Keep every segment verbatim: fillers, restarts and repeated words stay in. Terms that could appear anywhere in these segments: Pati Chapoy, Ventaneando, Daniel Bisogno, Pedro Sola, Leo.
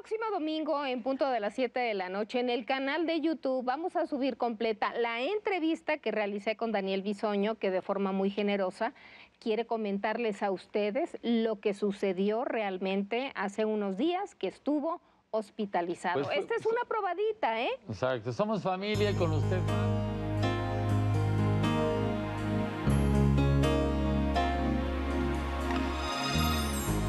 próximo domingo, en punto de las siete de la noche, en el canal de YouTube vamos a subir completa la entrevista que realicé con Daniel Bisogno, que de forma muy generosa quiere comentarles a ustedes lo que sucedió realmente hace unos días que estuvo hospitalizado. Pues, Esta es una probadita, ¿eh? Exacto, somos familia con usted.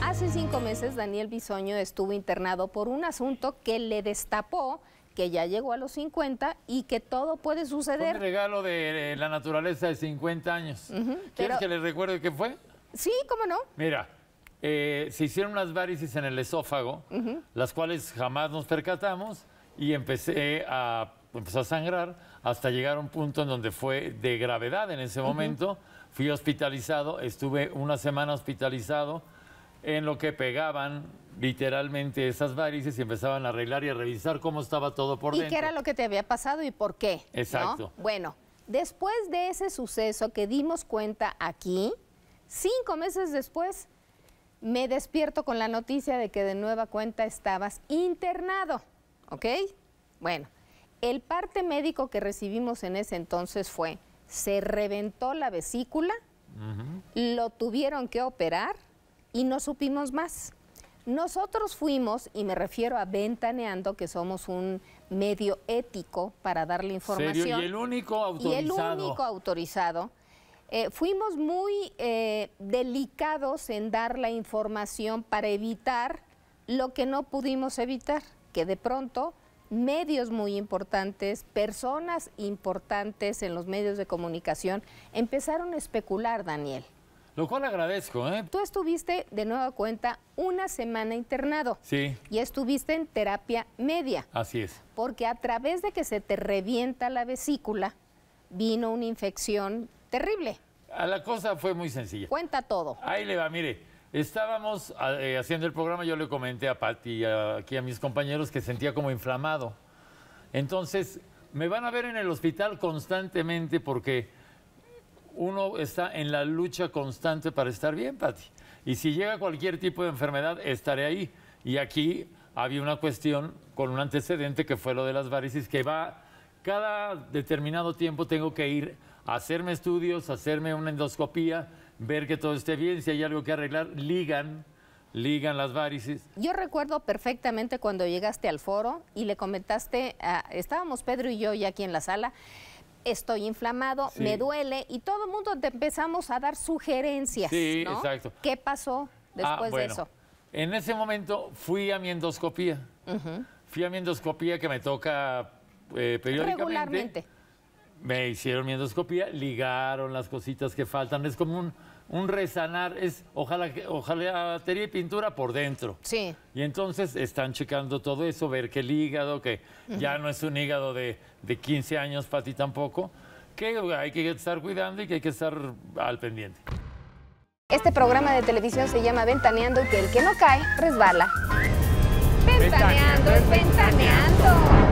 Hace cinco meses Daniel Bisogno estuvo internado por un asunto que le destapó que ya llegó a los cincuenta y que todo puede suceder. Un regalo de la naturaleza de cincuenta años. Uh-huh, ¿Quieres pero... que les recuerde qué fue? Sí, ¿cómo no? Mira, eh, se hicieron unas varices en el esófago, uh-huh, las cuales jamás nos percatamos, y empecé a, empecé a sangrar hasta llegar a un punto en donde fue de gravedad en ese momento. Uh-huh. Fui hospitalizado, estuve una semana hospitalizado, en lo que pegaban literalmente esas varices y empezaban a arreglar y a revisar cómo estaba todo por dentro. ¿Y qué era lo que te había pasado y por qué? Exacto. ¿No? Bueno, después de ese suceso que dimos cuenta aquí, cinco meses después, me despierto con la noticia de que de nueva cuenta estabas internado, ¿ok? Bueno, el parte médico que recibimos en ese entonces fue, se reventó la vesícula, uh-huh, lo tuvieron que operar, y no supimos más. Nosotros fuimos, y me refiero a Ventaneando, que somos un medio ético para darle información. ¿Serio? Y el único autorizado. Y el único autorizado. Eh, fuimos muy eh, delicados en dar la información para evitar lo que no pudimos evitar, que de pronto medios muy importantes, personas importantes en los medios de comunicación empezaron a especular, Daniel. Lo cual agradezco, ¿eh? Tú estuviste, de nueva cuenta, una semana internado. Sí. Y estuviste en terapia media. Así es. Porque a través de que se te revienta la vesícula, vino una infección terrible. A la cosa fue muy sencilla. Cuenta todo. Ahí le va, mire. Estábamos eh, haciendo el programa, yo le comenté a Pati y a, aquí a mis compañeros que sentía como inflamado. Entonces, me van a ver en el hospital constantemente porque uno está en la lucha constante para estar bien, Pati. Y si llega cualquier tipo de enfermedad, estaré ahí. Y aquí había una cuestión con un antecedente que fue lo de las varices, que va, cada determinado tiempo tengo que ir a hacerme estudios, hacerme una endoscopía, ver que todo esté bien, si hay algo que arreglar, ligan, ligan las varices. Yo recuerdo perfectamente cuando llegaste al foro y le comentaste, a, estábamos Pedro y yo ya aquí en la sala, estoy inflamado, sí, me duele, y todo el mundo te empezamos a dar sugerencias. Sí, ¿no? Exacto. ¿Qué pasó después ah, bueno, de eso? En ese momento fui a mi endoscopía. Uh-huh. Fui a mi endoscopía que me toca eh, periódicamente. Regularmente. Me hicieron mi endoscopía, ligaron las cositas que faltan. Es como un, un resanar, es ojalá, ojalá batería y pintura por dentro. Sí. Y entonces están checando todo eso, ver que el hígado, que uh-huh, ya no es un hígado de, de quince años, Pati, tampoco, que hay que estar cuidando y que hay que estar al pendiente. Este programa de televisión se llama Ventaneando y que el que no cae, resbala. Ventaneando, ventaneando. Es ventaneando.